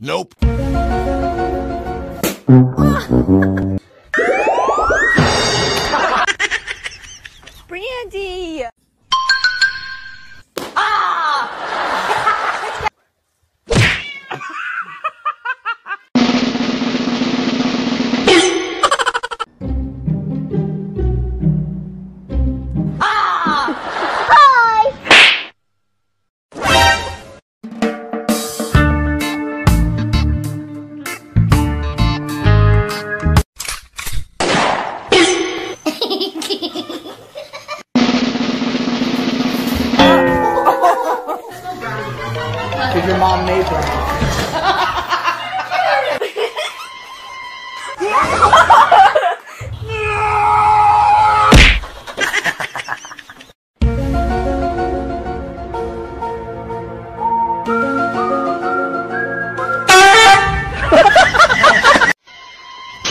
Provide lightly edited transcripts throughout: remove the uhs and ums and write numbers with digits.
Nope. Brandy. Ah! Ah! Because your mom made them.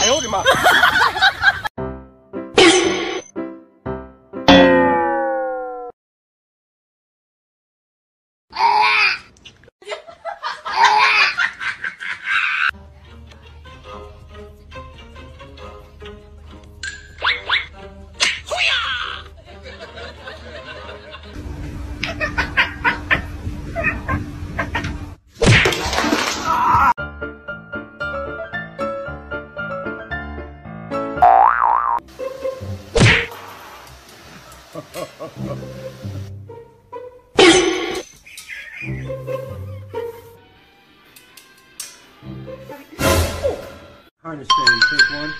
I owed him up. I understand. Take one.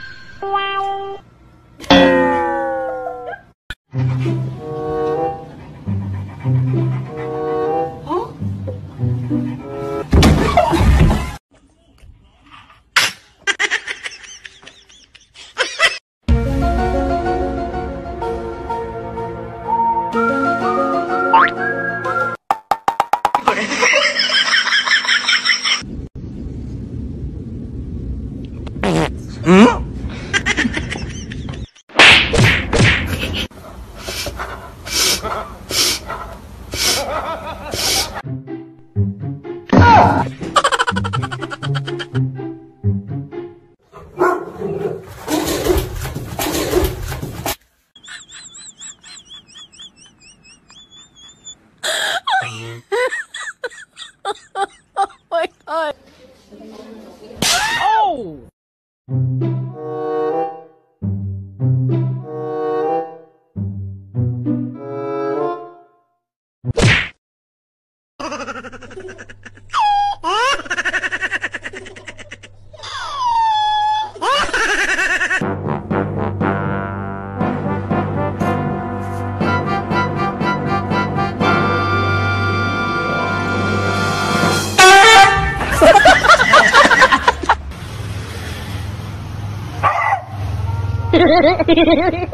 Wow.